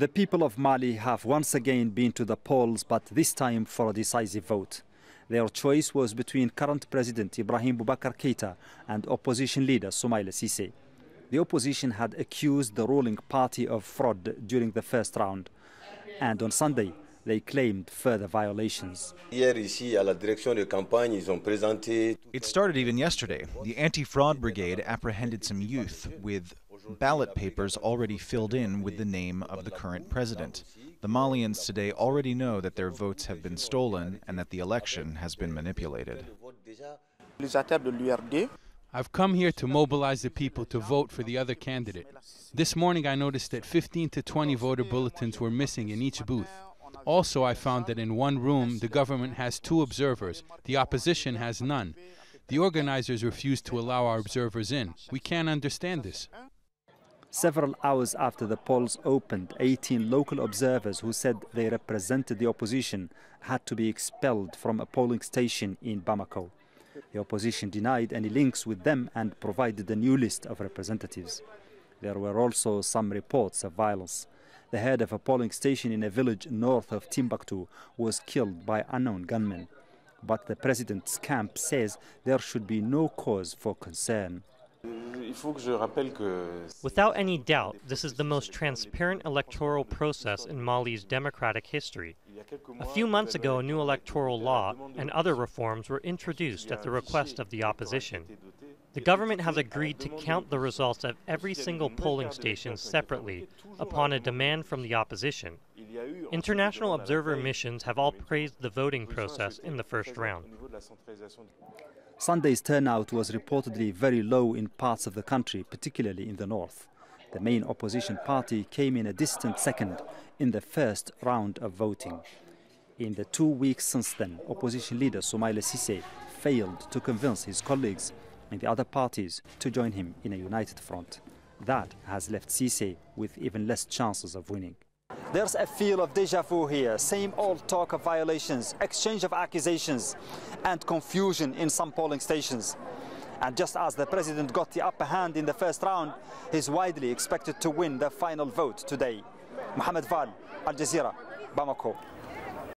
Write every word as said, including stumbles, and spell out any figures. The people of Mali have once again been to the polls, but this time for a decisive vote. Their choice was between current President Ibrahim Boubacar Keita and opposition leader Soumaila Cisse. The opposition had accused the ruling party of fraud during the first round, and on Sunday they claimed further violations. It started even yesterday. The anti-fraud brigade apprehended some youth with ballot papers already filled in with the name of the current president. The Malians today already know that their votes have been stolen and that the election has been manipulated. I've come here to mobilize the people to vote for the other candidate. This morning I noticed that fifteen to twenty voter bulletins were missing in each booth. Also, I found that in one room the government has two observers, the opposition has none. The organizers refused to allow our observers in. We can't understand this. Several hours after the polls opened, eighteen local observers who said they represented the opposition had to be expelled from a polling station in Bamako. The opposition denied any links with them and provided a new list of representatives. There were also some reports of violence. The head of a polling station in a village north of Timbuktu was killed by unknown gunmen. But the president's camp says there should be no cause for concern. Without any doubt, this is the most transparent electoral process in Mali's democratic history. A few months ago, a new electoral law and other reforms were introduced at the request of the opposition. The government has agreed to count the results of every single polling station separately upon a demand from the opposition. International observer missions have all praised the voting process in the first round. Sunday's turnout was reportedly very low in parts of the country, particularly in the north. The main opposition party came in a distant second in the first round of voting. In the two weeks since then, opposition leader Soumaila Cisse failed to convince his colleagues and the other parties to join him in a united front. That has left Cisse with even less chances of winning. There's a feel of deja vu here, same old talk of violations, exchange of accusations, and confusion in some polling stations. And just as the president got the upper hand in the first round, he's widely expected to win the final vote today. Mohamed Vall, Al Jazeera, Bamako.